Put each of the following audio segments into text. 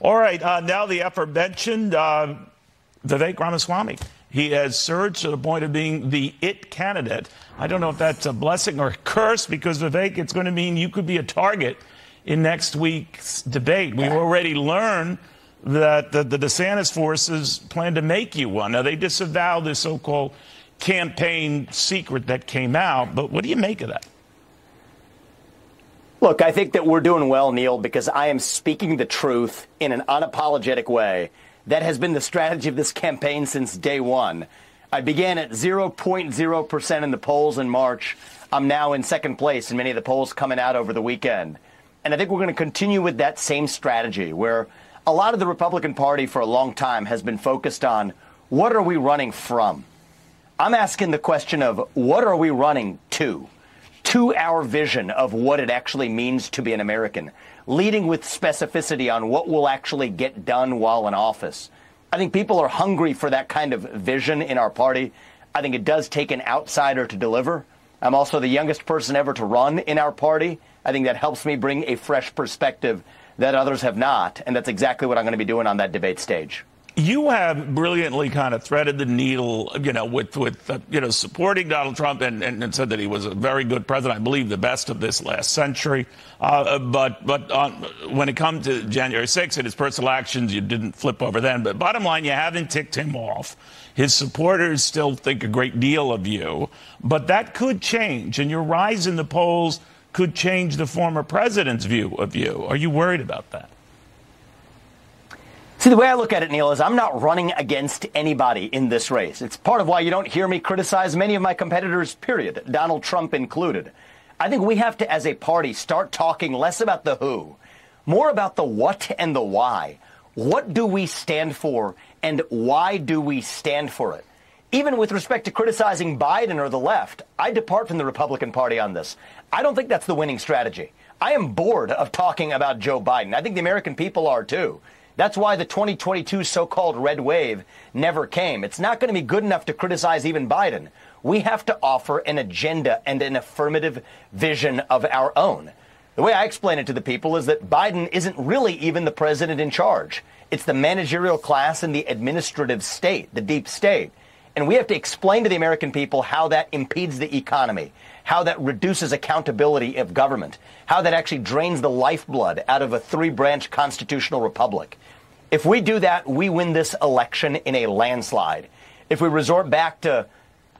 All right. Now the aforementioned Vivek Ramaswamy. He has surged to the point of being the it candidate. I don't know if that's a blessing or a curse, because, Vivek, it's going to mean you could be a target in next week's debate. We've already learned that the DeSantis forces plan to make you one. Now, they disavow this so-called campaign secret that came out, but what do you make of that? Look, I think that we're doing well, Neil, because I am speaking the truth in an unapologetic way. That has been the strategy of this campaign since day one. I began at 0.0% in the polls in March. I'm now in second place in many of the polls coming out over the weekend. And I think we're going to continue with that same strategy, where a lot of the Republican Party for a long time has been focused on, what are we running from? I'm asking the question of, what are we running to our vision of what it actually means to be an American, leading with specificity on what will actually get done while in office. I think people are hungry for that kind of vision in our party. I think it does take an outsider to deliver. I'm also the youngest person ever to run in our party. I think that helps me bring a fresh perspective that others have not, and that's exactly what I'm going to be doing on that debate stage. You have brilliantly kind of threaded the needle, you know, with supporting Donald Trump and said that he was a very good president, I believe the best of this last century. But when it comes to January 6th and his personal actions, you didn't flip over then. But bottom line, you haven't ticked him off. His supporters still think a great deal of you. But that could change, and your rise in the polls could change the former president's view of you. Are you worried about that? See, the way I look at it, Neil, is I'm not running against anybody in this race. It's part of why you don't hear me criticize many of my competitors, period, Donald Trump included. I think we have to, as a party, start talking less about the who, more about the what and the why. What do we stand for, and why do we stand for it? Even with respect to criticizing Biden or the left, I depart from the Republican Party on this. I don't think that's the winning strategy. I am bored of talking about Joe Biden. I think the American people are, too. That's why the 2022 so-called red wave never came. It's not going to be good enough to criticize even Biden. We have to offer an agenda and an affirmative vision of our own. The way I explain it to the people is that Biden isn't really even the president in charge. It's the managerial class and the administrative state, the deep state. And we have to explain to the American people how that impedes the economy, how that reduces accountability of government, how that actually drains the lifeblood out of a three-branch constitutional republic. If we do that, we win this election in a landslide. If we resort back to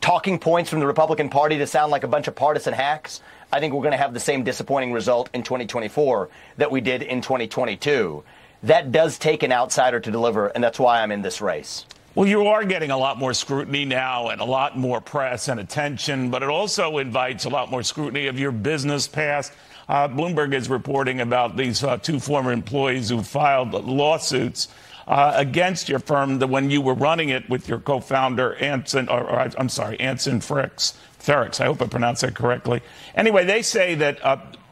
talking points from the Republican Party to sound like a bunch of partisan hacks, I think we're going to have the same disappointing result in 2024 that we did in 2022. That does take an outsider to deliver, and that's why I'm in this race. Well, you are getting a lot more scrutiny now and a lot more press and attention, but it also invites a lot more scrutiny of your business past. Bloomberg is reporting about these two former employees who filed lawsuits against your firm when you were running it with your co-founder, Anson Fricks. I hope I pronounced that correctly. Anyway, they say that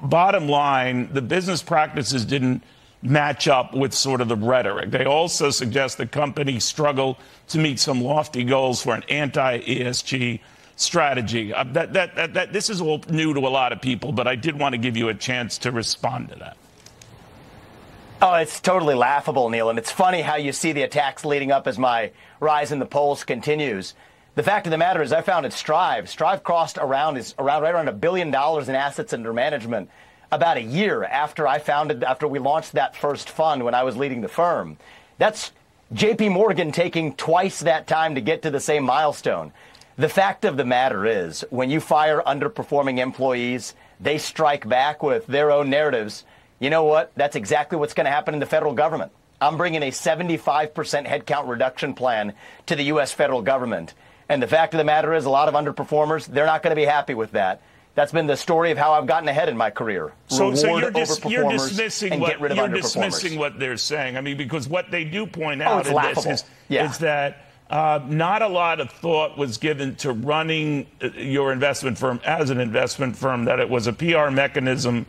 bottom line, the business practices didn't match up with sort of the rhetoric. They also suggest the company struggled to meet some lofty goals for an anti-ESG strategy. This is all new to a lot of people, but I did want to give you a chance to respond to that. Oh, it's totally laughable, Neil, and it's funny how you see the attacks leading up as my rise in the polls continues. The fact of the matter is I founded Strive. Strive crossed right around $1 billion in assets under management about a year after we launched that first fund when I was leading the firm. That's JP Morgan taking twice that time to get to the same milestone. The fact of the matter is, when you fire underperforming employees, they strike back with their own narratives. You know what? That's exactly what's going to happen in the federal government. I'm bringing a 75% headcount reduction plan to the U.S. federal government. And the fact of the matter is, a lot of underperformers, they're not going to be happy with that. That's been the story of how I've gotten ahead in my career. So you're dismissing what they're saying. I mean, because what they do point out is that not a lot of thought was given to running your investment firm as an investment firm, that it was a PR mechanism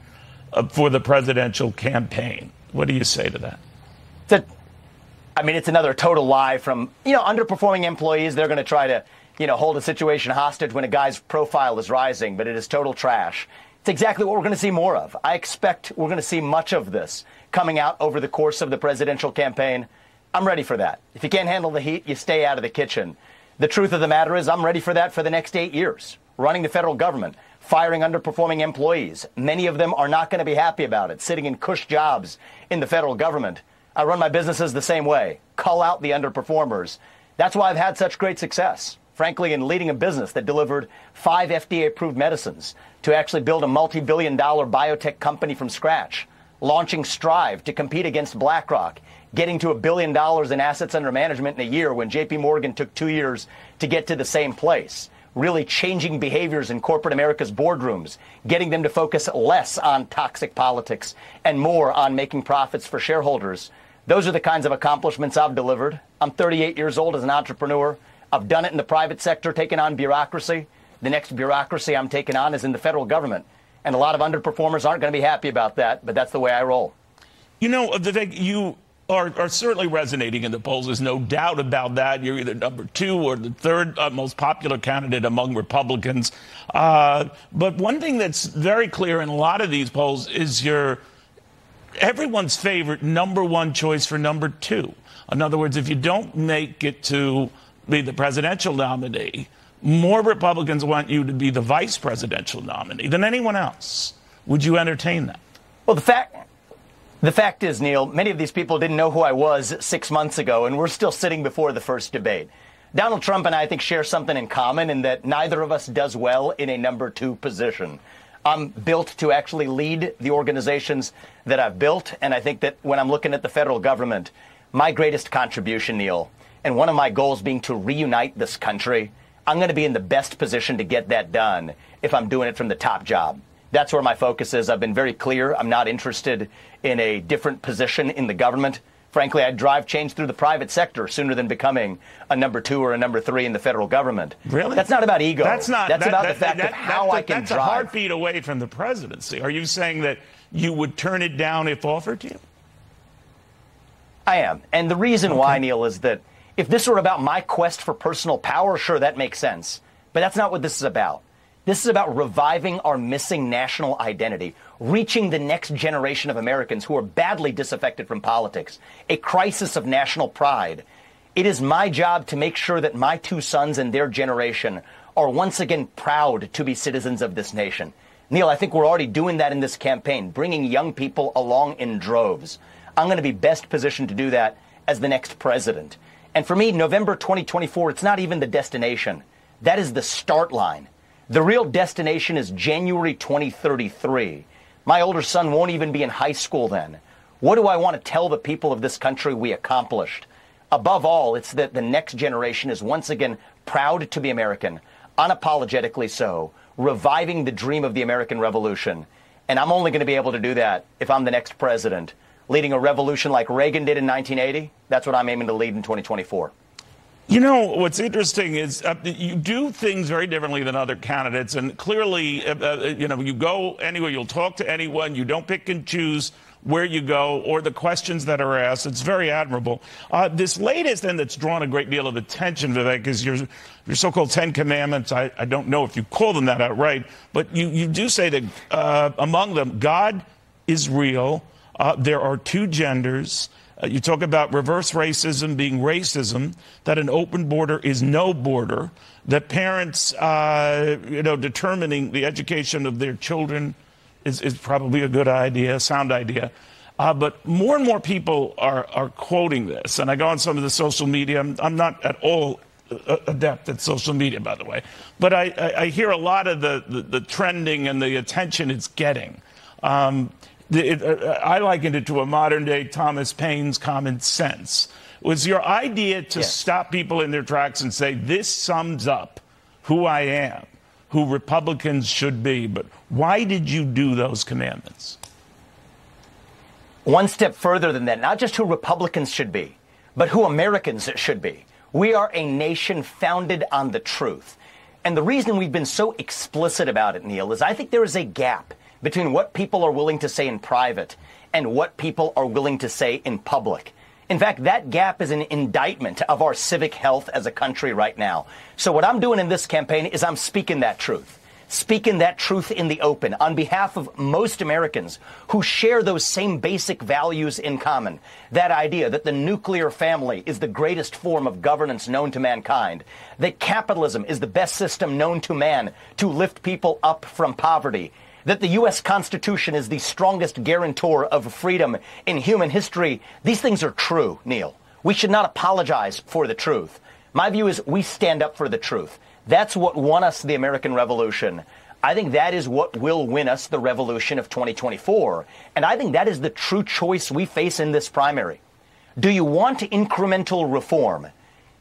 for the presidential campaign. What do you say to that? It's another total lie from, underperforming employees. They're going to try to hold a situation hostage when a guy's profile is rising, but it is total trash. It's exactly what we're going to see more of. I expect we're going to see much of this coming out over the course of the presidential campaign. I'm ready for that. If you can't handle the heat, you stay out of the kitchen. The truth of the matter is I'm ready for that for the next 8 years, running the federal government, firing underperforming employees. Many of them are not going to be happy about it, sitting in cush jobs in the federal government. I run my businesses the same way, cull out the underperformers. That's why I've had such great success, frankly, in leading a business that delivered 5 FDA-approved medicines, to actually build a multi-billion-dollar biotech company from scratch, launching Strive to compete against BlackRock, getting to $1 billion in assets under management in a year when JP Morgan took 2 years to get to the same place, really changing behaviors in corporate America's boardrooms, getting them to focus less on toxic politics and more on making profits for shareholders. Those are the kinds of accomplishments I've delivered. I'm 38 years old as an entrepreneur. I've done it in the private sector, taking on bureaucracy. The next bureaucracy I'm taking on is in the federal government. And a lot of underperformers aren't going to be happy about that, but that's the way I roll. You know, Vivek, you are certainly resonating in the polls. There's no doubt about that. You're either number 2 or the 3rd most popular candidate among Republicans. But one thing that's very clear in a lot of these polls is you're everyone's favorite number 1 choice for number 2. In other words, if you don't make it to be the presidential nominee, more Republicans want you to be the vice presidential nominee than anyone else. Would you entertain that? Well, the fact is, Neil, many of these people didn't know who I was 6 months ago, and we're still sitting before the first debate. Donald Trump and I think share something in common in that neither of us does well in a number 2 position. I'm built to actually lead the organizations that I've built, and I think that when I'm looking at the federal government, my greatest contribution, Neil, and one of my goals being to reunite this country, I'm going to be in the best position to get that done if I'm doing it from the top job. That's where my focus is. I've been very clear. I'm not interested in a different position in the government. Frankly, I'd drive change through the private sector sooner than becoming a number 2 or a number 3 in the federal government. Really? That's not about ego. That's about the fact of how I can drive. That's a heartbeat away from the presidency. Are you saying that you would turn it down if offered to you? I am. And the reason why, Neil, is that if this were about my quest for personal power, sure, that makes sense. But that's not what this is about. This is about reviving our missing national identity, reaching the next generation of Americans who are badly disaffected from politics, a crisis of national pride. It is my job to make sure that my 2 sons and their generation are once again proud to be citizens of this nation. Neil, I think we're already doing that in this campaign, bringing young people along in droves. I'm going to be best positioned to do that as the next president. And for me, November 2024, it's not even the destination. That is the start line. The real destination is January 2033. My older son won't even be in high school then. What do I want to tell the people of this country we accomplished? Above all, it's that the next generation is once again proud to be American, unapologetically so, reviving the dream of the American Revolution. And I'm only going to be able to do that if I'm the next president, leading a revolution like Reagan did in 1980. That's what I'm aiming to lead in 2024. You know, what's interesting is you do things very differently than other candidates. And clearly, you know, you go anywhere, you'll talk to anyone. You don't pick and choose where you go or the questions that are asked. It's very admirable. This latest, and that's drawn a great deal of attention, Vivek, is your so-called 10 Commandments. I don't know if you call them that outright, but you do say that among them, God is real. There are 2 genders. You talk about reverse racism being racism, that an open border is no border, that parents, you know, determining the education of their children is probably a good idea, sound idea. But more and more people are quoting this. And I go on some of the social media. I'm not at all adept at social media, by the way. But I hear a lot of the trending and the attention it's getting. I likened it to a modern-day Thomas Paine's common sense. Was your idea to stop people in their tracks and say, this sums up who I am, who Republicans should be? But why did you do those commandments? One step further than that, not just who Republicans should be, but who Americans should be. We are a nation founded on the truth. And the reason we've been so explicit about it, Neil, is I think there is a gap between what people are willing to say in private and what people are willing to say in public. In fact, that gap is an indictment of our civic health as a country right now. So what I'm doing in this campaign is I'm speaking that truth. speaking that truth in the open on behalf of most Americans who share those same basic values in common. That idea that the nuclear family is the greatest form of governance known to mankind, that capitalism is the best system known to man to lift people up from poverty, that the U.S. Constitution is the strongest guarantor of freedom in human history. These things are true, Neil. We should not apologize for the truth. My view is we stand up for the truth. That's what won us the American Revolution. I think that is what will win us the revolution of 2024. And I think that is the true choice we face in this primary. Do you want incremental reform?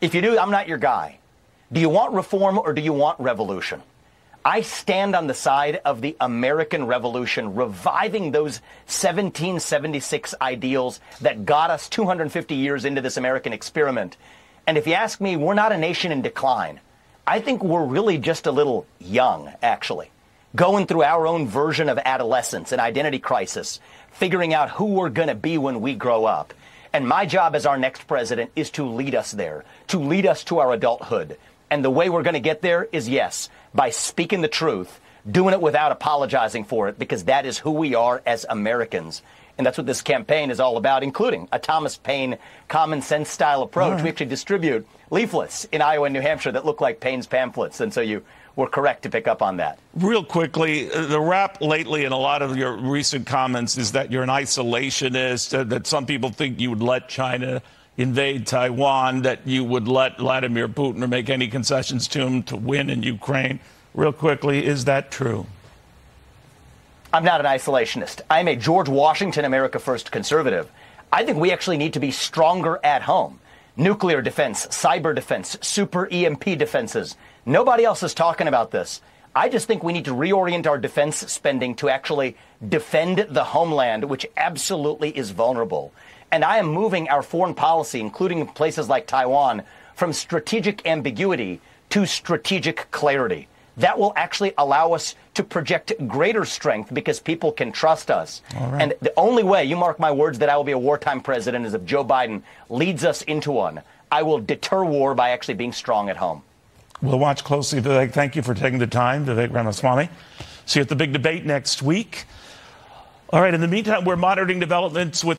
If you do, I'm not your guy. Do you want reform or do you want revolution? I stand on the side of the American Revolution, reviving those 1776 ideals that got us 250 years into this American experiment. And if you ask me, we're not a nation in decline. I think we're really just a little young, actually, going through our own version of adolescence and identity crisis, figuring out who we're going to be when we grow up. And my job as our next president is to lead us there, to lead us to our adulthood. And the way we're going to get there is, yes, by speaking the truth, doing it without apologizing for it, because that is who we are as Americans. And that's what this campaign is all about, including a Thomas Paine common sense style approach. Right. We actually distribute leaflets in Iowa and New Hampshire that look like Paine's pamphlets. And so you were correct to pick up on that. Real quickly, the rap lately in a lot of your recent comments is that you're an isolationist, that some people think you would let China invade Taiwan, that you would let Vladimir Putin or make any concessions to him to win in Ukraine. Real quickly, is that true? I'm not an isolationist. I'm a George Washington, America First conservative. I think we actually need to be stronger at home. Nuclear defense, cyber defense, super EMP defenses. Nobody else is talking about this. I just think we need to reorient our defense spending to actually defend the homeland, which absolutely is vulnerable. And I am moving our foreign policy, including places like Taiwan, from strategic ambiguity to strategic clarity. That will actually allow us to project greater strength because people can trust us. Right. And the only way, you mark my words, that I will be a wartime president is if Joe Biden leads us into one. I will deter war by actually being strong at home. We'll watch closely, Vivek. Thank you for taking the time, Vivek Ramaswamy. See you at the big debate next week. All right, in the meantime, we're monitoring developments with